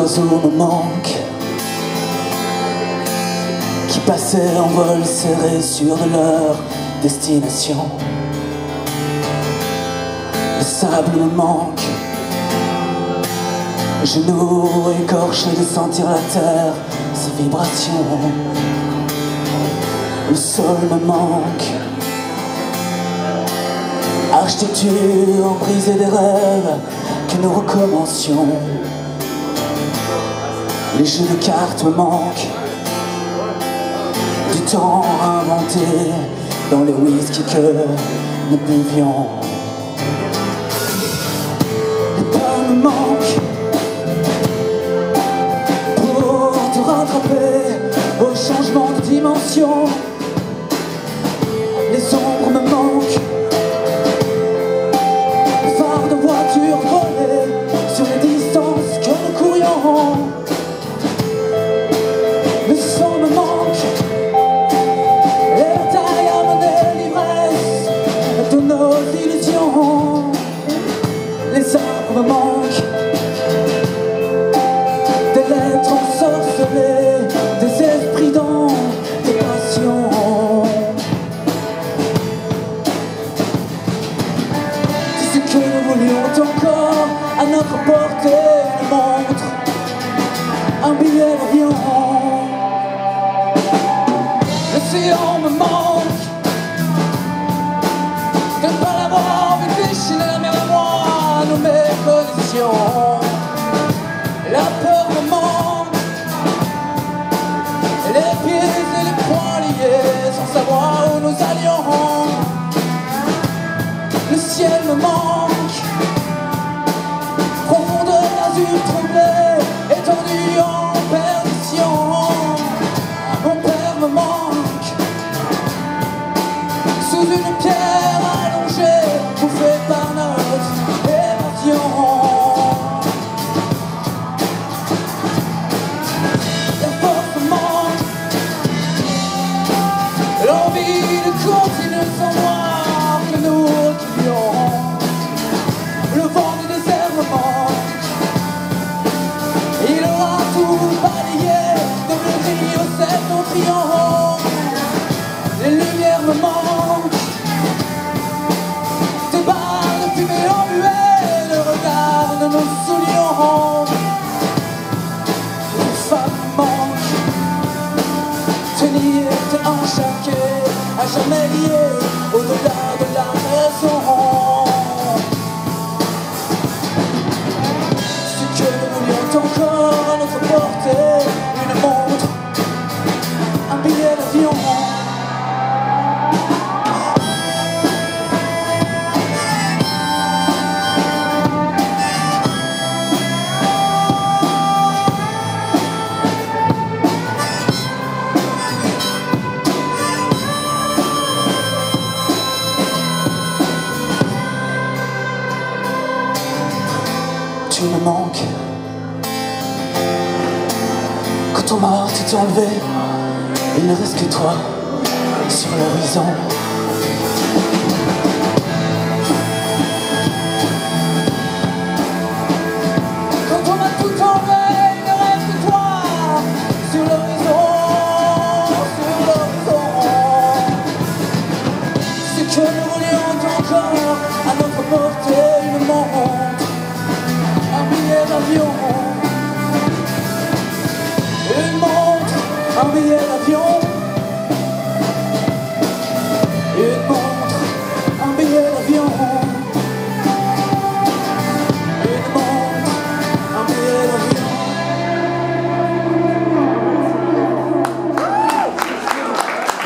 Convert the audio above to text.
oiseaux me manquent, qui passaient en vol serré sur leur destination. Le sable me manque, genoux écorchés de sentir la terre, ses vibrations. Le sol me manque, architecture brisée des rêves que nous recommencions. Les jeux de cartes me manquent, du temps inventé dans les whisky que nous buvions. Les pas me manquent pour te rattraper au changement de dimension. Les ombres me manquent, le phare de voiture volée sur les distances que nous courions. Le sang me manque, les tailles amenaient l'ivresse de nos illusions. Les arbres me manquent, des lettres ensorcelées, des esprits dans des passions. Encore à notre portée une montre, un billet d'avion. L'océan me manque, de ne pas l'avoir vu déchirer la mer à moi, à nos méconditions. La peur me manque, les pieds et les poings liés sans savoir où nous allions. Le ciel me manque, profondeur d'azur troublée, étendue en perdition. Mon père me manque, sous une pierre allongée, bouffée par notre évasion. La force me manque, l'envie de continuer sans moi. Le vent du désert me manque, il aura tout balayé de l'oubli au ciel non triomphe. Les lumières me manquent, des barres de fumée embuées, le regard de nos soulions. Les femmes me manquent, tenir et enchaquer, à jamais lié au-delà de la raison. Encore à notre portée, une montre, un billet d'avion. Tu me manques. Quand on m'a hâte de t'enlever, il ne reste que toi sur l'horizon. Quand on m'a tout enlevé, il ne reste que toi sur l'horizon, sur l'horizon. C'est que nous voulions encore à notre portée une montre, un billet d'avion. Un billet d'avion.